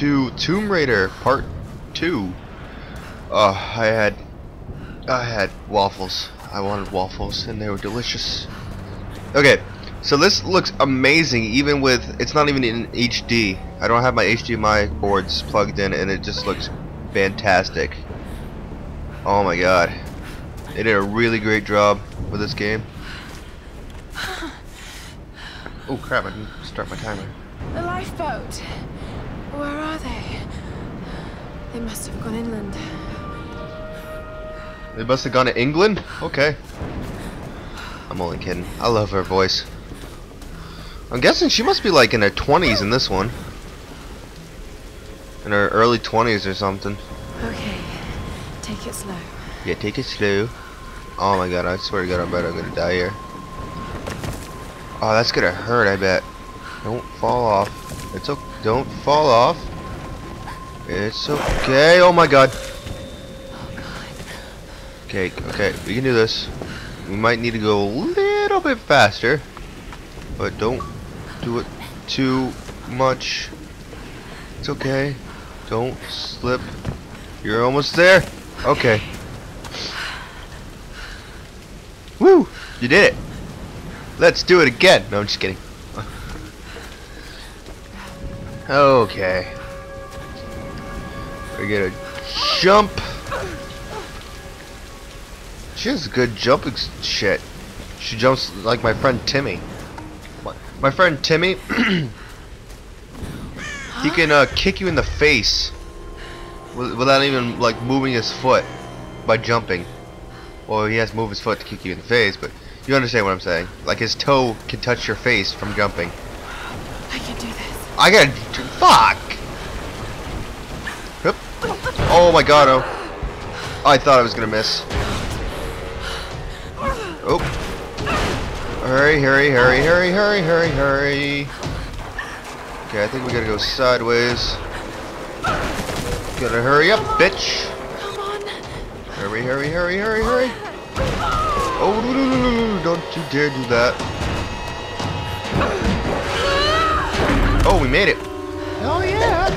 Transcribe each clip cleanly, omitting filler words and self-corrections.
to Tomb Raider Part 2. I had waffles. I wanted waffles and they were delicious. Okay, so this looks amazing, even with, it's not even in HD. I don't have my HDMI boards plugged in and it just looks fantastic. Oh my god. They did a really great job with this game. Oh crap, I didn't start my timer. The lifeboat. Where are they? They must have gone inland. They must have gone to England? Okay. I'm only kidding. I love her voice. I'm guessing she must be like in her 20s in this one. In her early 20s or something. Okay. Take it slow. Yeah, take it slow. Oh my god, I swear to god, I'm gonna die here. Oh, that's gonna hurt, I bet. Don't fall off. It's okay. Don't fall off. It's okay. Oh my god. Okay, okay, we can do this. We might need to go a little bit faster, but don't do it too much. It's okay. Don't slip. You're almost there. Okay. Woo! You did it. Let's do it again. No, I'm just kidding. Okay. We're gonna jump. She has good jumping shit. She jumps like my friend Timmy. What? My friend Timmy, he can kick you in the face without even like moving his foot by jumping. Well, he has to move his foot to kick you in the face, but you understand what I'm saying. Like his toe can touch your face from jumping. I can do this. I gotta fuck. Oop. Oh my god! Oh, I thought I was gonna miss. Oh. Hurry, hurry, hurry, hurry, hurry, hurry, hurry. Okay, I think we gotta go sideways. Gotta hurry up, bitch. Hurry, hurry, hurry, hurry, hurry. Oh, no, no, no, no. Don't you dare do that. Oh, we made it. Oh, yeah.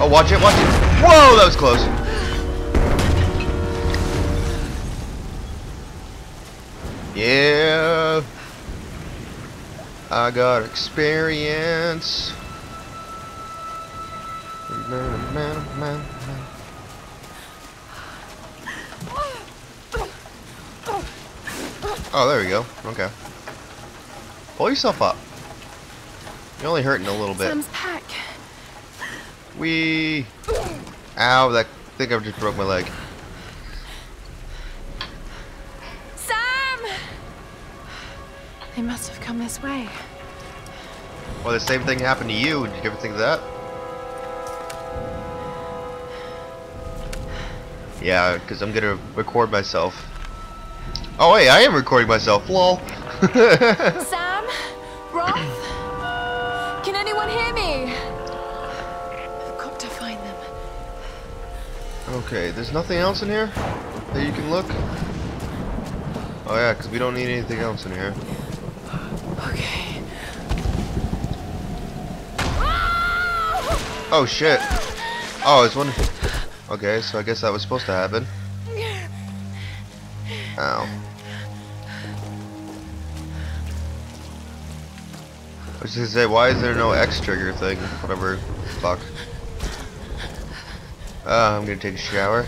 Oh, watch it, watch it. Whoa, that was close. Yeah, I got experience. Oh, there we go. Okay. Pull yourself up. You're only hurting a little bit. Sam's pack. Wee. Ow, that thing I've just broke my leg. They must have come this way. Well, the same thing happened to you. Did you ever think of that? Yeah, because I'm gonna record myself. Oh wait, I am recording myself. Lol. Sam, Roth, can anyone hear me? I've got to find them. Okay, there's nothing else in here that you can look. Oh yeah, because we don't need anything else in here. Okay. Oh shit. Oh, it's wonderful. Okay, so I guess that was supposed to happen. Ow. I was gonna say, why is there no X trigger thing? Whatever. Fuck. I'm gonna take a shower.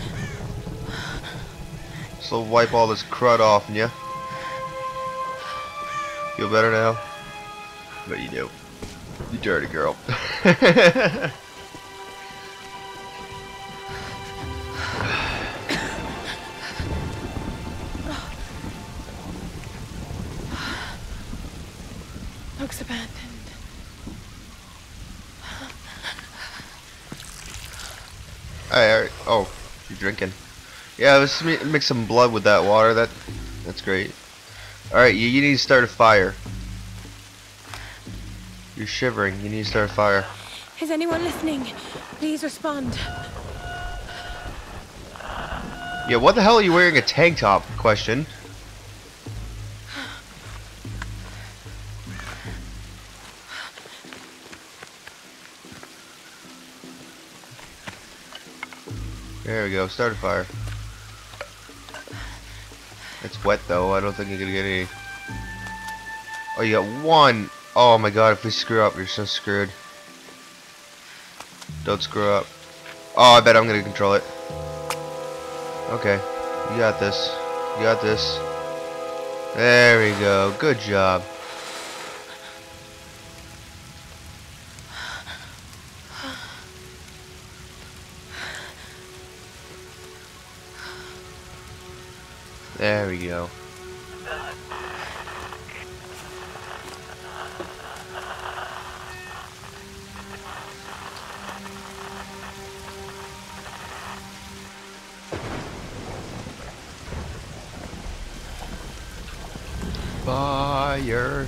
So wipe all this crud off, yeah. Feel better now? But you do. You dirty girl. Looks abandoned. Alright, oh, you're drinking. Yeah, let's mix some blood with that water. That's great. Alright, you need to start a fire. You're shivering. You need to start a fire. Is anyone listening? Please respond. Yeah, what the hell are you wearing a tank top? Question. There we go, start a fire. It's wet though, I don't think you're gonna get any. Oh, you got one! Oh my god, if we screw up, you're so screwed. Don't screw up. Oh, I bet I'm gonna control it. Okay, you got this. You got this. There we go, good job. There we go. Fire.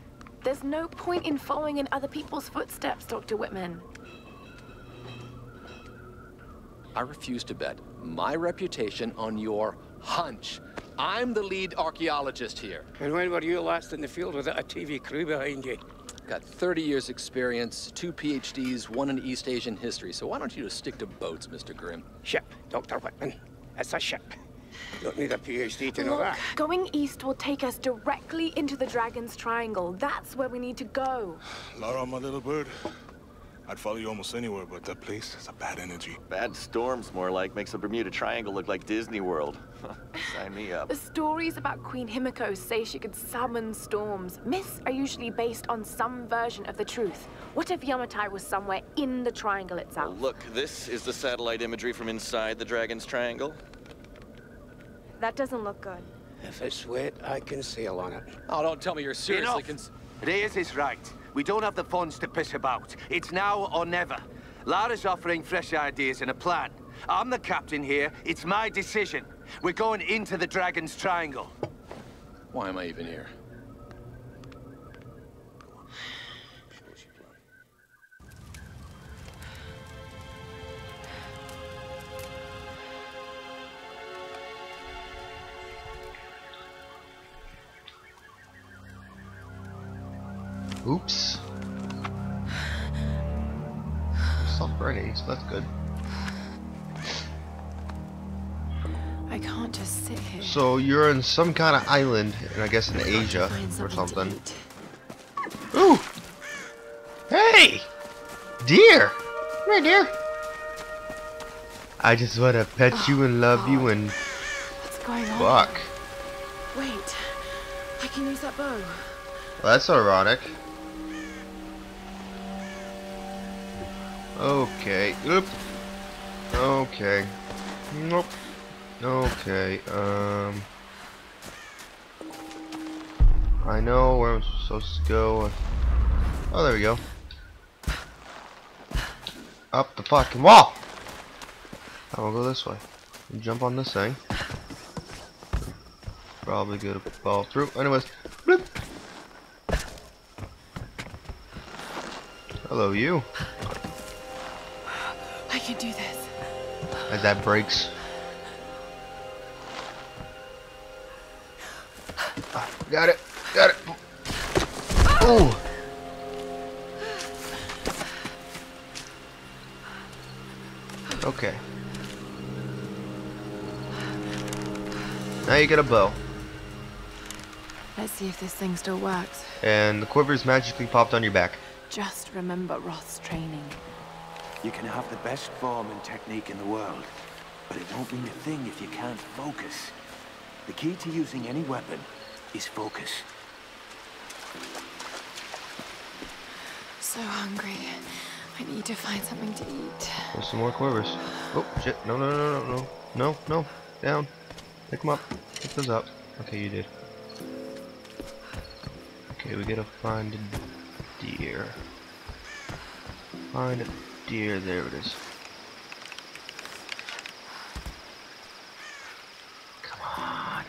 There's no point in following in other people's footsteps, Dr. Whitman. I refuse to bet my reputation on your hunch. I'm the lead archaeologist here. And when were you last in the field without a TV crew behind you? Got 30 years experience, 2 PhDs, 1 in East Asian history. So why don't you just stick to boats, Mr. Grimm? Ship, Dr. Whitman. It's a ship. You don't need a PhD to know that. Going east will take us directly into the Dragon's Triangle. That's where we need to go. Lara, my little bird. I'd follow you almost anywhere, but that place has a bad energy. Bad storms, more like, makes the Bermuda Triangle look like Disney World. Sign me up. The stories about Queen Himiko say she could summon storms. Myths are usually based on some version of the truth. What if Yamatai was somewhere in the triangle itself? Well, look, this is the satellite imagery from inside the Dragon's Triangle. That doesn't look good. If it's wet, I can sail on it. Oh, don't tell me you're seriously concerned. Reyes is right. We don't have the funds to piss about. It's now or never. Lara's offering fresh ideas and a plan. I'm the captain here. It's my decision. We're going into the Dragon's Triangle. Why am I even here? Oops. Stop burning, so that's good. I can't just sit here. So you're in some kind of island, and I guess in Asia or something. Ooh! Hey! Deer! Come here, deer! I just want to pet you and love you and... What's going on? Fuck. Wait, I can use that bow. Well, that's ironic. Okay. Oop. Okay. Nope. Okay. I know where I'm supposed to go. Oh, there we go. Up the fucking wall! I will go this way. Jump on this thing. probably gonna fall through. Anyways, bloop. Hello, you. I can do this. As that breaks. Ah, got it. Got it. Ooh. Okay. Now you get a bow. Let's see if this thing still works. And the quiver's magically popped on your back. Just remember Roth's training. You can have the best form and technique in the world, but it won't mean a thing if you can't focus. The key to using any weapon is focus. So hungry. I need to find something to eat. There's some more quivers. Oh, shit. No, no, no, no, no. No, no. Down. Pick them up. Pick those up. Okay, you did. Okay, we gotta find a deer. Find a deer. There it is. Come on.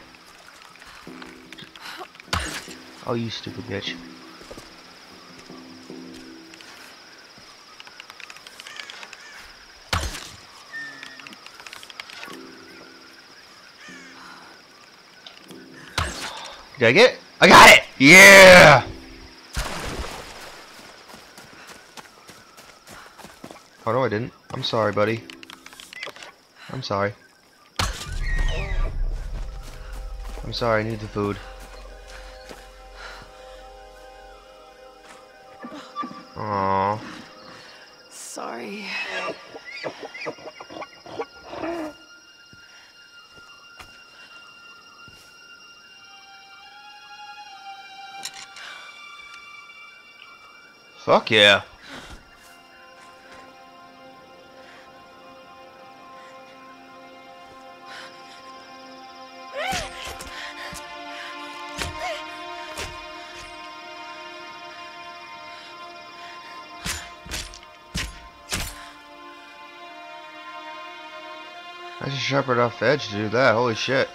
Oh, you stupid bitch. Did I get it? I got it! Yeah! Oh no, I didn't. I'm sorry, buddy. I'm sorry. I'm sorry, I need the food. Aww. Sorry. Fuck yeah. I just sharpened off the edge to do that, holy shit.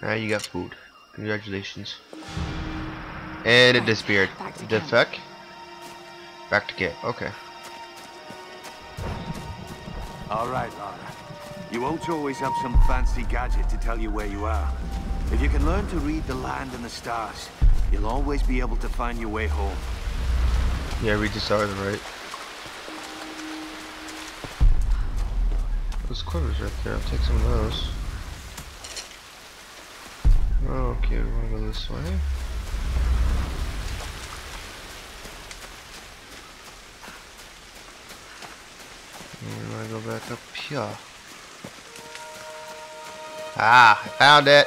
Now you got food. Congratulations. And it disappeared. The fuck? Back to camp. Okay. Alright, Lara. You won't always have some fancy gadget to tell you where you are. If you can learn to read the land and the stars, you'll always be able to find your way home. Yeah, read the stars, right? Those quivers right there. I'll take some of those. Okay, we're gonna go this way. We want to go back up here. Ah, I found it.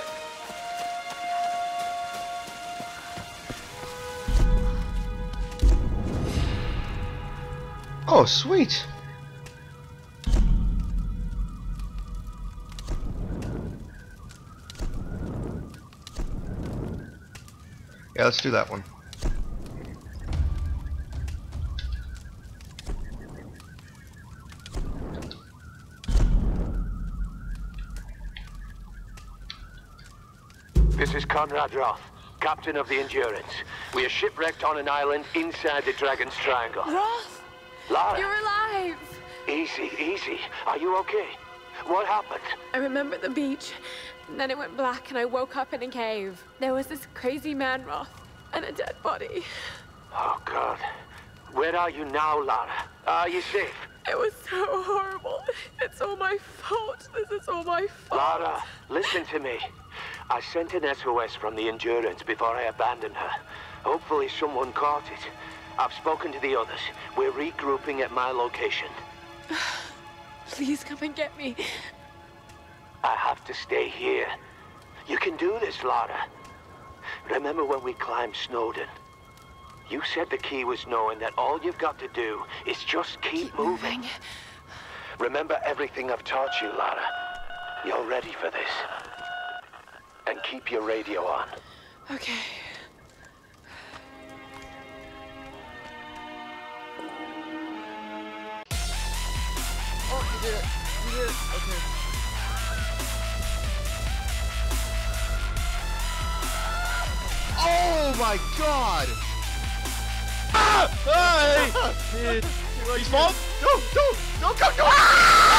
Oh, sweet. Yeah, let's do that one. This is Conrad Roth, captain of the Endurance. We are shipwrecked on an island inside the Dragon's Triangle. Roth! Lara! You're alive! Easy, easy. Are you okay? What happened? I remember the beach, and then it went black and I woke up in a cave. There was this crazy man, Roth, and a dead body. Oh, God. Where are you now, Lara? Are you safe? It was so horrible. It's all my fault. This is all my fault. Lara, listen to me. I sent an SOS from the Endurance before I abandoned her. Hopefully someone caught it. I've spoken to the others. We're regrouping at my location. Please come and get me. I have to stay here. You can do this, Lara. Remember when we climbed Snowdon? You said the key was knowing that all you've got to do is just keep moving. Remember everything I've taught you, Lara. You're ready for this. And keep your radio on. Okay. Oh, you did it. You did it. Okay. Oh my god! Ah! Hey! He's falling! No! No! No! Come! No!